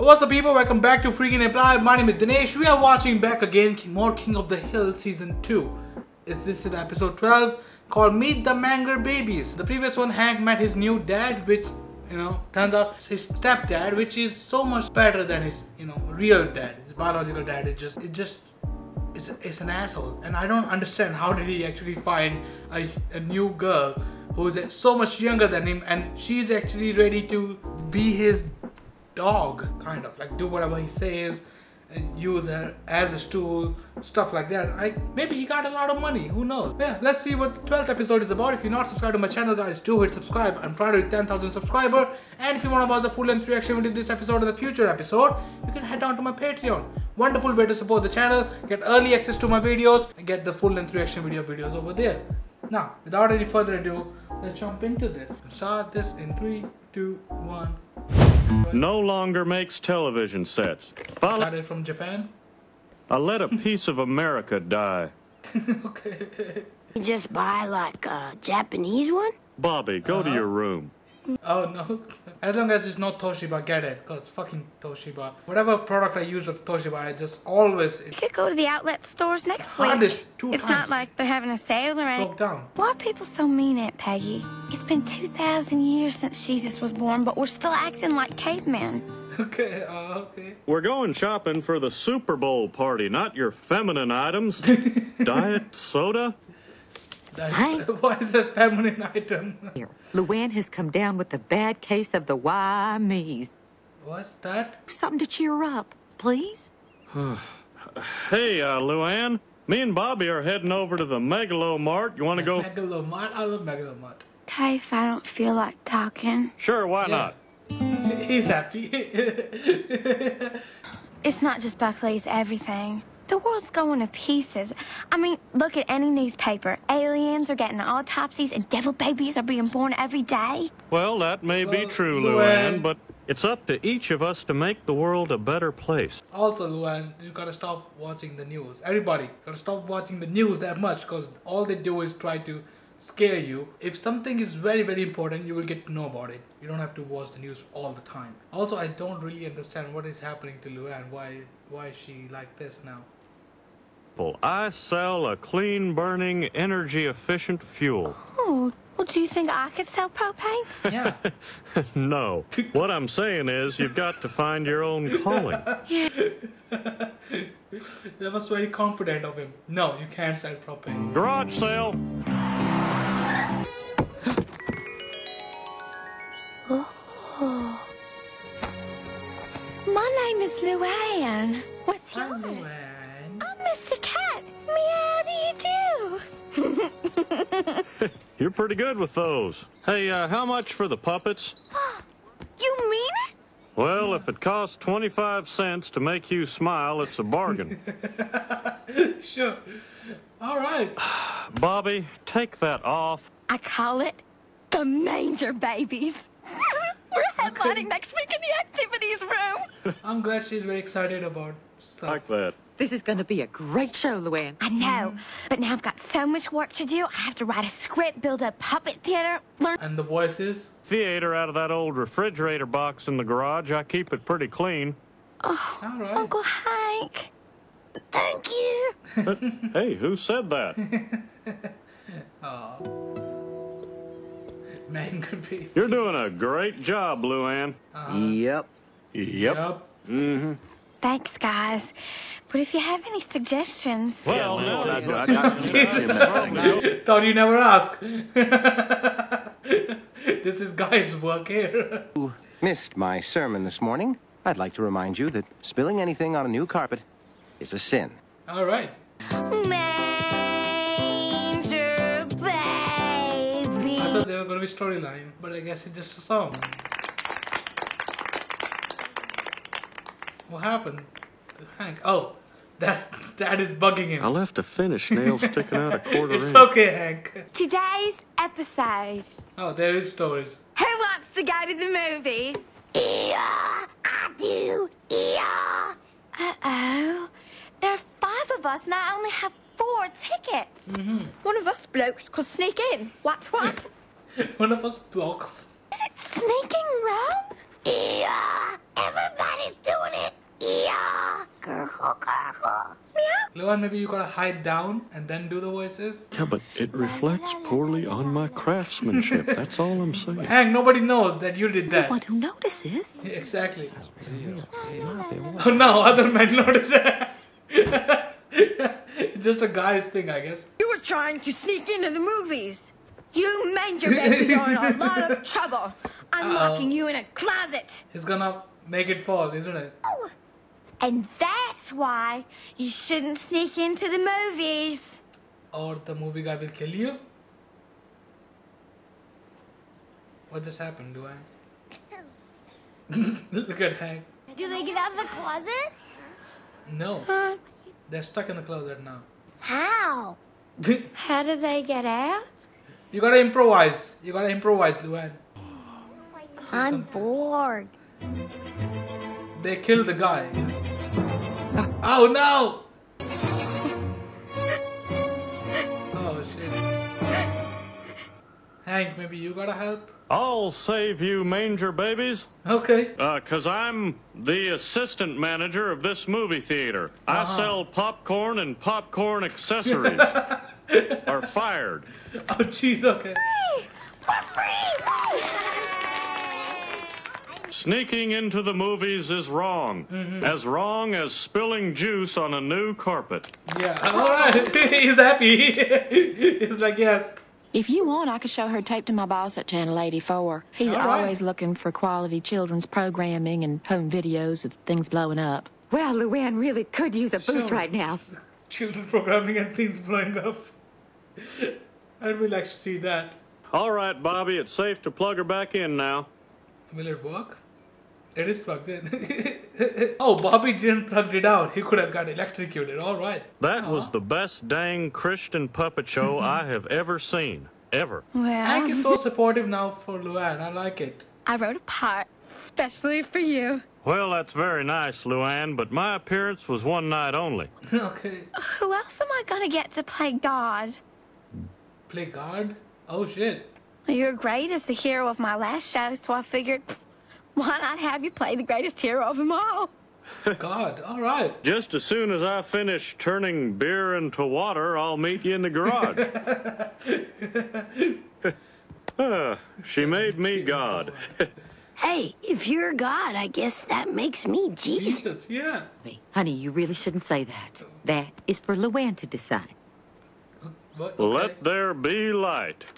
What's up, people? Welcome back to Freakin' Apply. My name is Dinesh. We are watching back again more King of the Hill Season 2. This is episode 12 called Meet the Manger Babies. The previous one, Hank met his new dad, which, you know, turns out it's his stepdad, which is so much better than his, you know, real dad. His biological dad is it's an asshole. And I don't understand how did he actually find a new girl who is so much younger than him, and she's actually ready to be his dog, kind of like do whatever he says and use her as a stool, stuff like that. Maybe he got a lot of money, who knows. Yeah, let's see what the 12th episode is about. If you're not subscribed to my channel, guys, do hit subscribe. I'm trying to hit 10,000 subscribers, and if you want to watch the full-length reaction video to this episode or the future episode, you can head down to my Patreon. Wonderful way to support the channel, get early access to my videos and get the full-length reaction videos over there. Now, without any further ado, let's jump into this. Start this in 3, 2, 1. No longer makes television sets. Started from Japan. I let a piece of America die. Okay. You just buy like a Japanese one? Bobby, go to your room. Oh no. As long as it's not Toshiba, get it. Cause fucking Toshiba. Whatever product I use of Toshiba, I just always... You could go to the outlet stores next week. It's not like they're having a sale or anything. Broke down. Why are people so mean, Aunt Peggy? It's been 2,000 years since Jesus was born, but we're still acting like cavemen. Okay, okay. We're going shopping for the Super Bowl party, not your feminine items. Diet soda? Why is that feminine item? Luann has come down with a bad case of the why me's. What's that? Something to cheer her up, please. Hey, Luann, me and Bobby are heading over to the Megalomart. You want to go? Megalomart? I love Megalomart. Okay, if I don't feel like talking. Sure, why not? He's happy. It's not just Buckley, it's everything. The world's going to pieces. I mean, look at any newspaper. Aliens are getting autopsies and devil babies are being born every day. Well, that may be true, Luann, but it's up to each of us to make the world a better place. Also, Luann, you gotta stop watching the news. Everybody, gotta stop watching the news that much, because all they do is try to scare you. If something is very, very important, you will get to know about it. You don't have to watch the news all the time. Also, I don't really understand what is happening to Luann. Why is she like this now? I sell a clean burning energy efficient fuel. Oh, well, do you think I could sell propane? Yeah. No. What I'm saying is you've got to find your own calling. That was very confident of him. No, you can't sell propane. Garage sale. Oh. My name is Luann. What's yours? Luann. Mr. Cat, meow, do you do? You're pretty good with those. Hey, how much for the puppets? You mean it? Well, if it costs 25 cents to make you smile, it's a bargain. Sure. All right. Bobby, take that off. I call it the Manger Babies. We're headlining next week in the activities room. I'm glad she's very excited about stuff. Like that. This is going to be a great show, Luann. I know, but now I've got so much work to do. I have to write a script, build a puppet theater, learn... And the voices? Theater out of that old refrigerator box in the garage. I keep it pretty clean. Oh, all right. Uncle Hank, thank you. Hey, who said that? Man, could be... You're doing a great job, Luann. Yep. Mm-hmm. Thanks, guys. But if you have any suggestions... Well, no. Thought you never ask. This is Guy's work here. You missed my sermon this morning. I'd like to remind you that spilling anything on a new carpet is a sin. All right. Manger Baby. I thought they were going to be storyline, but I guess it's just a song. What happened? Hank. Oh, that is bugging him. I left a finished nail sticking out a quarter inch. It's okay, Hank. Today's episode. Oh, there is stories. Who wants to go to the movies? Yeah, I do. Yeah. Uh-oh. There are 5 of us and I only have 4 tickets. Mm-hmm. One of us blokes could sneak in. What? One of us blokes. Is it sneaking round? Yeah. Everybody's doing Luan, maybe you gotta hide down and then do the voices? Yeah, but it reflects poorly on my craftsmanship. That's all I'm saying. Hank, nobody knows that you did that. No one who notices. Yeah, exactly. Oh no, other men notice it. Just a guy's thing, I guess. You were trying to sneak into the movies. You Manger Babies are in a lot of trouble. I'm locking you in a closet. It's gonna make it fall, isn't it? Oh. And that's why you shouldn't sneak into the movies. Or the movie guy will kill you? What just happened, Duane? Look at Hank. Do they get out of the closet? No. They're stuck in the closet now. How? How do they get out? You gotta improvise. You gotta improvise, Duane. I'm bored. They killed the guy. Oh no! Oh shit. Hank, maybe you gotta help? I'll save you, Manger Babies. Okay. Cause I'm the assistant manager of this movie theater. I sell popcorn and popcorn accessories. Are fired. Oh jeez, okay. Sneaking into the movies is wrong. As wrong as spilling juice on a new carpet. Yeah, alright. He's happy. He's like, yes. If you want, I could show her tape to my boss at Channel 84. He's always looking for quality children's programming and home videos of things blowing up. Well, Luann really could use a boost right now. Children programming and things blowing up. I'd really like to see that. Alright, Bobby, it's safe to plug her back in now. Will it work? It is plugged in. Oh, Bobby didn't plug it out. He could have got electrocuted. All right. That was the best dang Christian puppet show I have ever seen. Ever. Well, Hank is so supportive now for Luann. I like it. I wrote a part especially for you. Well, that's very nice, Luann, but my appearance was one night only. Okay. Who else am I going to get to play God? Play God? Oh, shit. You're great as the hero of my last show, so I figured, why not have you play the greatest hero of them all? God, all right. Just as soon as I finish turning beer into water, I'll meet you in the garage. She made me God. Hey, if you're God, I guess that makes me Jesus. Yeah. Honey, you really shouldn't say that. That is for Luann to decide. What? Okay. Let there be light.